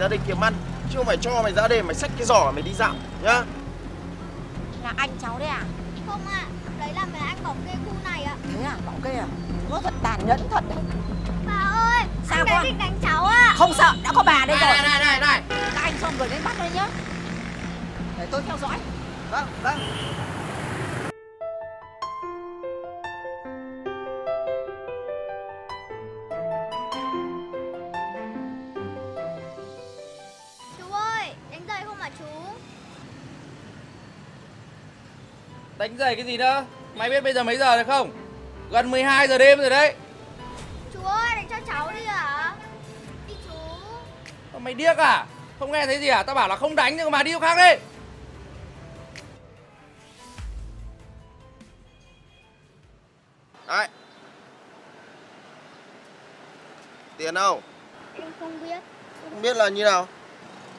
ra đây kiếm ăn, chứ không phải cho mày ra đây mày xách cái giỏ mày đi dạo nhá. Là anh cháu đấy à? Không ạ, à, đấy là mẹ anh bảo kê khu này ạ. Thế à, bảo kê à? Nó thật tàn nhẫn thật đấy. Bà ơi, sao anh định đánh cháu ạ? À? Không sợ, đã có bà đây rồi. Này. Các anh xong rồi đến bắt đây nhá. Để tôi theo dõi. Vâng. Đánh giày cái gì nữa? Mày biết bây giờ mấy giờ rồi không? Gần 12 giờ đêm rồi đấy. Chú ơi, đánh cho cháu đi hả? Đi chú. Mày điếc à? Không nghe thấy gì à? Tao bảo là không đánh nhưng mà đi chỗ khác đi. Đấy. Tiền đâu? Em không biết. Không biết là như nào?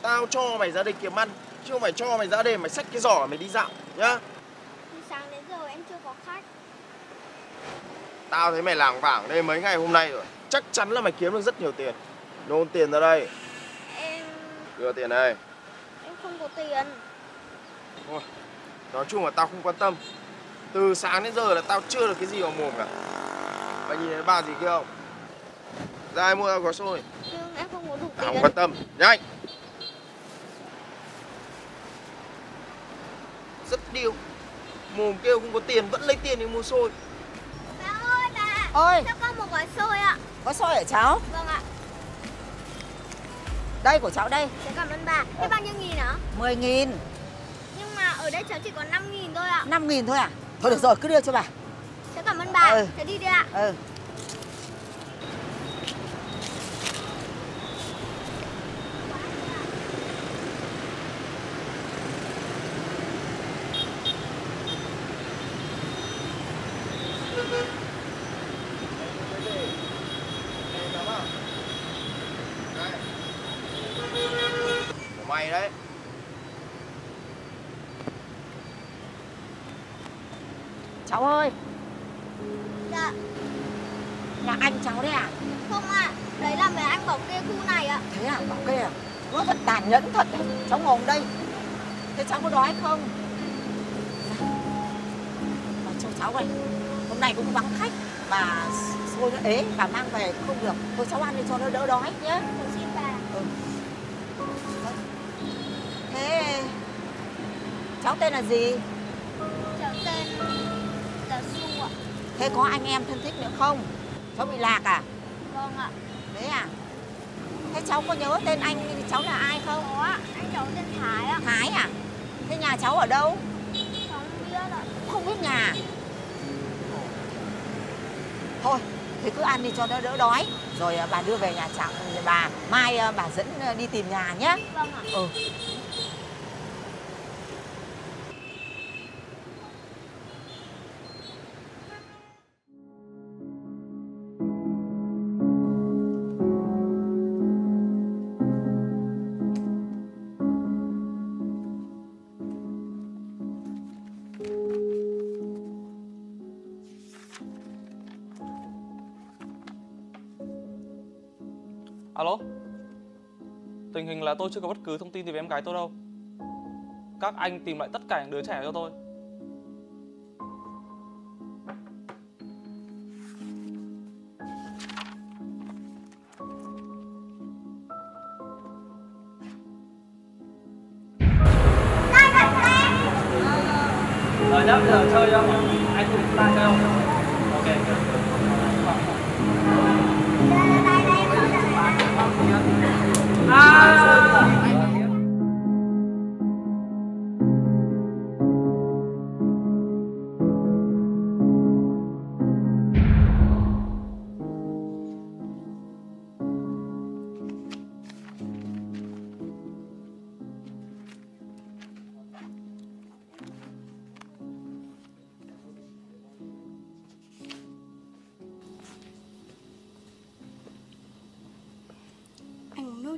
Tao cho mày ra đây kiếm ăn, chứ không phải cho mày ra đây mày xách cái giỏ mày đi dạo nhá. Sáng đến giờ em chưa có khách. Tao thấy mày lảng vảng đây mấy ngày hôm nay rồi. Chắc chắn là mày kiếm được rất nhiều tiền. Nôn tiền ra đây. Em... đưa tiền đây. Em không có tiền. Ôi, nói chung là tao không quan tâm. Từ sáng đến giờ là tao chưa được cái gì vào mồm cả. Mày nhìn thấy bà gì kia không? Ra em mua tao gói xôi. Nhưng em không có đủ tiền. Tao không quan tâm, nhanh. Rất điêu. Mồm kêu không có tiền vẫn lấy tiền để mua xôi. Bà ơi bà. Ôi. Cho con một gói xôi ạ. Gói xôi hả cháu? Vâng ạ. Đây của cháu đây. Cháu cảm ơn bà. Thế bao nhiêu nghìn hả? 10.000. Nhưng mà ở đây cháu chỉ có 5.000 thôi ạ. 5.000 thôi à? Thôi được rồi, cứ đưa cho bà. Cháu cảm ơn bà. Cháu đi đây ạ. Mày đấy. Cháu ơi. Dạ. Là anh cháu đấy à? Không ạ, à, đấy là mẹ anh bảo kê khu này ạ. Thế à, bảo kê à? Nó thật tàn nhẫn thật đấy. Cháu ngồi đây. Thế cháu có đói không? Bà cho cháu này. Hôm nay cũng vắng khách. Bà xôi nó ế, bà mang về không được. Thôi cháu ăn đi cho nó đỡ đói nhé. Cháu xin bà. Thế cháu tên là gì? Cháu tên là Su ạ. Thế có anh em thân thích nữa không? Cháu bị lạc à? Vâng ạ. Đấy à? Thế cháu có nhớ tên anh cháu là ai không? Có ạ, anh cháu tên Thái ạ. Thái à? Thế nhà cháu ở đâu? Cháu không biết ạ. Không biết nhà. Thôi thì cứ ăn đi cho nó đỡ đói. Rồi bà đưa về nhà cháu. Bà mai bà dẫn đi tìm nhà nhé. Vâng ạ. Alo. Tình hình là tôi chưa có bất cứ thông tin gì về em gái tôi đâu. Các anh tìm lại tất cả những đứa trẻ cho tôi. Rồi nhá, giờ chơi không? Anh cùng chúng ta chơi không? Ok.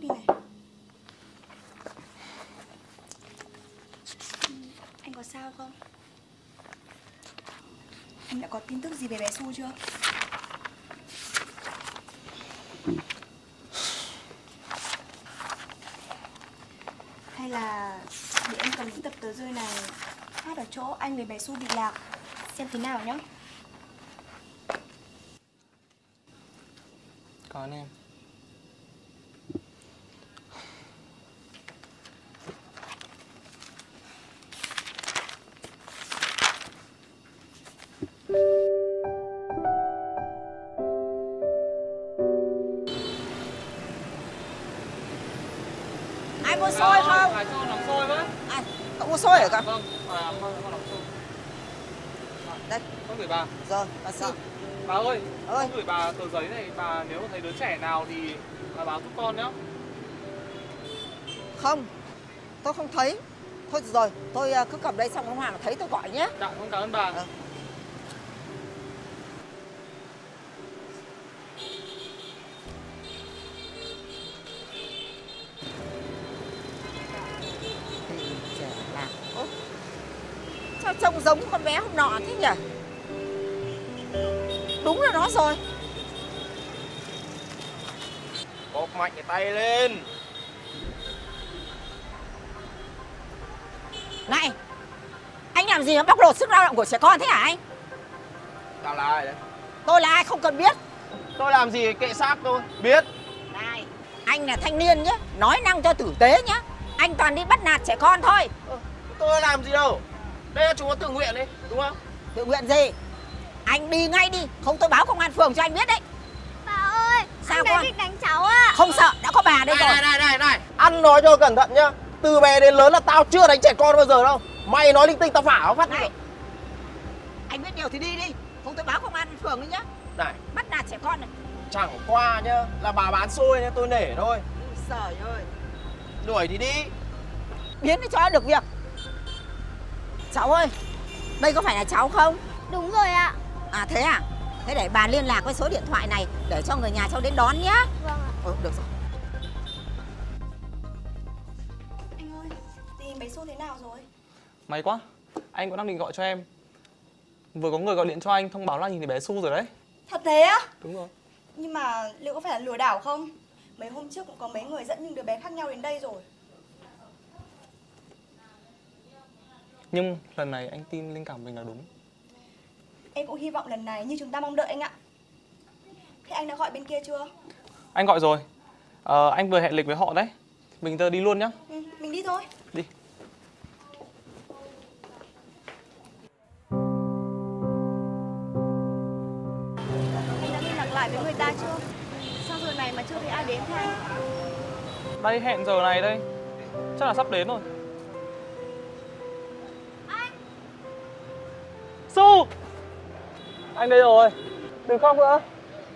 Đi này. Anh có sao không? Anh đã có tin tức gì về bé Su chưa? Hay là để em cầm những tập tờ rơi này hát ở chỗ anh người bé Su bị lạc xem thế nào nhá. Còn em, ai mua xôi không? Ai xôi làm xôi với. Ai? Cậu mua xôi hả con? Vâng, con làm xôi. Đây, con gửi bà. Rồi, bà xin. Bà ơi, con gửi bà tờ giấy này, bà nếu mà thấy đứa trẻ nào thì bà báo giúp con nhá. Không, tôi không thấy. Thôi rồi, tôi cứ cầm đây xong ông Hoàng thấy tôi gọi nhé. Dạ, con cảm ơn bà. À. Sao trông giống con bé hôm nọ thế nhỉ? Đúng là nó rồi. Bóp mạnh cái tay lên. Này, anh làm gì mà bóc lột sức lao động của trẻ con thế hả anh? Tao là ai đấy? Tôi là ai không cần biết. Tôi làm gì kệ xác tôi, biết. Này, anh là thanh niên nhé, nói năng cho tử tế nhé. Anh toàn đi bắt nạt trẻ con thôi. Tôi làm gì đâu. Đây là chúng nó tự nguyện đấy, đúng không? Tự nguyện gì? Anh đi ngay đi, không tôi báo công an phường cho anh biết đấy. Bà ơi, sao con? Định đánh cháu ạ. Không sợ, đã có bà đây rồi. Này. Ăn nói cho cẩn thận nhá. Từ bé đến lớn là tao chưa đánh trẻ con bao giờ đâu. Mày nói linh tinh tao phả nó phát này. Anh biết điều thì đi. Không tôi báo công an phường đi nhá. Này, bắt nạt trẻ con này. Chẳng qua nhá, là bà bán xôi nhá, tôi nể thôi. Trời ơi. Đuổi thì đi. Biến đi cho được việc. Cháu ơi, đây có phải là cháu không? Đúng rồi ạ. À thế à? Thế để bà liên lạc với số điện thoại này để cho người nhà cháu đến đón nhé. Vâng ạ. Được rồi. Anh ơi, tìm bé Xu thế nào rồi? May quá, anh cũng đang định gọi cho em. Vừa có người gọi điện cho anh thông báo là nhìn thấy bé Xu rồi đấy. Thật thế á? Đúng rồi. Nhưng mà liệu có phải là lừa đảo không? Mấy hôm trước cũng có mấy người dẫn những đứa bé khác nhau đến đây rồi. Nhưng lần này anh tin linh cảm mình là đúng. Em cũng hy vọng lần này như chúng ta mong đợi anh ạ. Thế anh đã gọi bên kia chưa? Anh gọi rồi. Anh vừa hẹn lịch với họ đấy. Mình giờ đi luôn nhá. Ừ, mình đi thôi. Đi. Anh đã liên lạc lại với người ta chưa? Sao giờ này mà chưa thấy ai đến thế anh? Đây, hẹn giờ này đây. Chắc là sắp đến rồi. Su! Anh đây rồi. Đừng khóc nữa.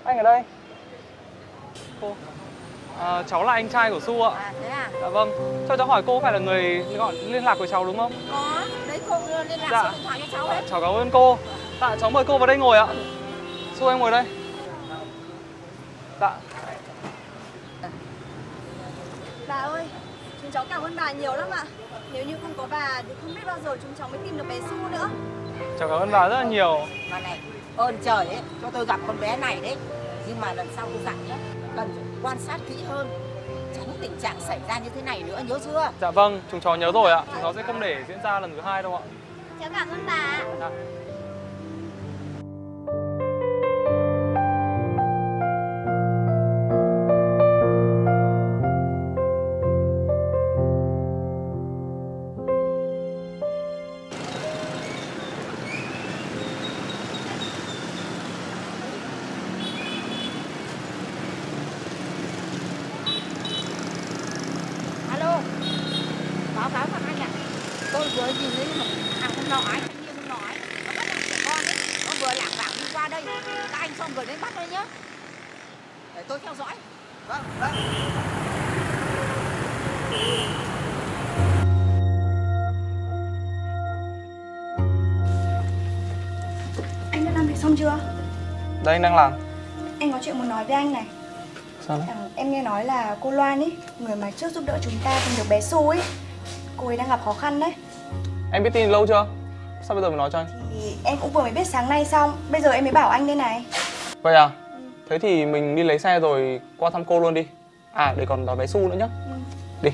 Anh ở đây. Cô. À, cháu là anh trai của Su ạ. À thế à? Dạ vâng. Cho cháu hỏi cô phải là người gọi liên lạc với cháu đúng không? Có. Đấy cô liên lạc số điện thoại cho cháu đấy. Cháu cảm ơn cô. Dạ cháu mời cô vào đây ngồi ạ. Su em ngồi đây. Dạ. Bà ơi, chúng cháu cảm ơn bà nhiều lắm ạ. Nếu như không có bà thì không biết bao giờ chúng cháu mới tìm được bé Su nữa. Cháu cảm ơn bà rất là nhiều. Bà này, ơn trời ấy, cho tôi gặp con bé này đấy. Nhưng mà lần sau tôi dặn nhé, cần phải quan sát kỹ hơn, tránh tình trạng xảy ra như thế này nữa, nhớ chưa? Dạ vâng, chúng cháu nhớ rồi ạ. Chúng cháu sẽ không để diễn ra lần thứ hai đâu ạ. Cháu cảm ơn bà. Dạ. Vừa nhìn thấy một thằng con nọ ấy, nó bắt làm trẻ con ấy, nó vừa lảng vảng đi qua đây, các anh xong vừa đến bắt thôi nhá. Để tôi theo dõi. Vâng. Anh đã làm việc xong chưa? Đây anh đang làm. Em có chuyện muốn nói với anh này. Sao đấy? Em nghe nói là cô Loan ấy, người mà trước giúp đỡ chúng ta tìm được bé Su ấy, cô ấy đang gặp khó khăn đấy. Em biết tin lâu chưa? Sao bây giờ mới nói cho anh? Thì em cũng vừa mới biết sáng nay xong, bây giờ em mới bảo anh đây này. Vậy à? Ừ. Thế thì mình đi lấy xe rồi qua thăm cô luôn đi. À, để còn đón bé Su nữa nhá. Ừ. Đi.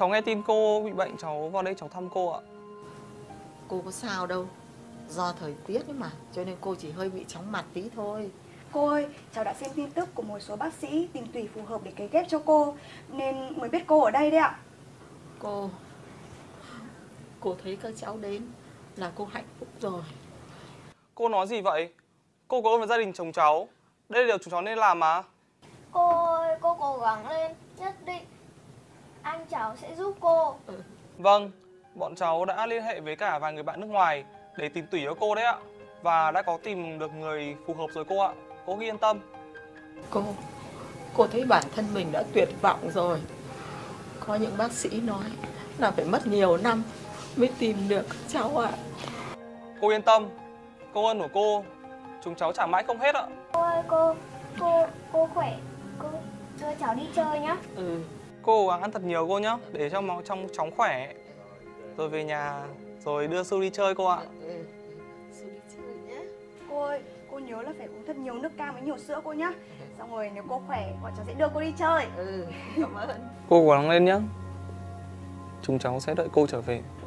Cháu nghe tin cô bị bệnh, cháu vào đây cháu thăm cô ạ. Cô có sao đâu. Do thời tiết ấy mà, cho nên cô chỉ hơi bị chóng mặt tí thôi. Cô ơi, cháu đã xem tin tức của một số bác sĩ tìm tùy phù hợp để cấy ghép cho cô, nên mới biết cô ở đây đấy ạ. Cô thấy các cháu đến là cô hạnh phúc rồi. Cô nói gì vậy? Cô có ơn với gia đình chồng cháu. Đây là điều chúng cháu nên làm mà. Cô ơi, cô cố gắng lên. Nhất định anh cháu sẽ giúp cô. Vâng, bọn cháu đã liên hệ với cả vài người bạn nước ngoài để tìm tủy cho cô đấy ạ. Và đã có tìm được người phù hợp rồi cô ạ. Cô cứ yên tâm. Cô thấy bản thân mình đã tuyệt vọng rồi. Có những bác sĩ nói là phải mất nhiều năm mới tìm được các cháu ạ. Cô yên tâm. Cô ơn của cô chúng cháu trả mãi không hết ạ. Cô ơi, cô khỏe. Cô đưa cháu đi chơi nhá. Cô ăn thật nhiều cô nhá, để cho trong cháu khỏe. Rồi về nhà, rồi đưa Su đi chơi cô ạ. Su đi chơi nhá. Cô ơi, cô nhớ là phải uống thật nhiều nước cam với nhiều sữa cô nhá. Xong rồi nếu cô khỏe, bọn cháu sẽ đưa cô đi chơi. Cảm ơn. Cô cố gắng lên nhá. Chúng cháu sẽ đợi cô trở về.